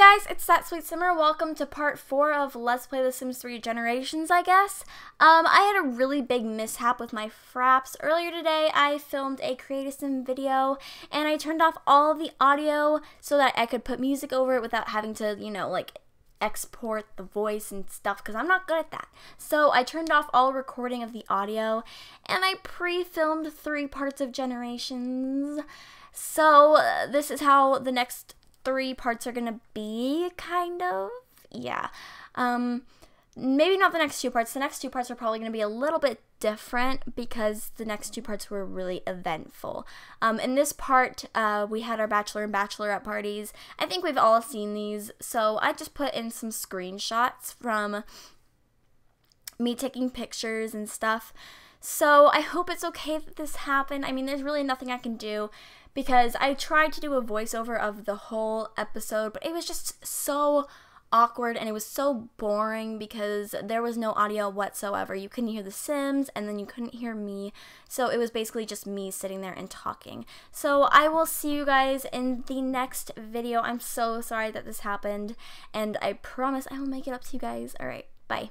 guys, it's ThatSweetSimmer. Welcome to part 4 of Let's Play The Sims 3 Generations, I guess. I had a really big mishap with my FRAPS. Earlier today, I filmed a Create a Sim video, and I turned off all the audio so that I could put music over it without having to, you know, like, export the voice and stuff, because I'm not good at that. So I turned off all recording of the audio, and I pre-filmed 3 parts of Generations. So this is how the next 3 parts are gonna be, kind of, yeah. Maybe not the next 2 parts. The next 2 parts are probably gonna be a little bit different because the next 2 parts were really eventful. In this part, we had our bachelor and bachelorette parties. I think we've all seen these, so I just put in some screenshots from me taking pictures and stuff. So I hope it's okay that this happened. I mean, there's really nothing I can do because I tried to do a voiceover of the whole episode, but it was just so awkward and it was so boring because there was no audio whatsoever. You couldn't hear the Sims and then you couldn't hear me. So it was basically just me sitting there and talking. So I will see you guys in the next video. I'm so sorry that this happened and I promise I will make it up to you guys. All right, bye.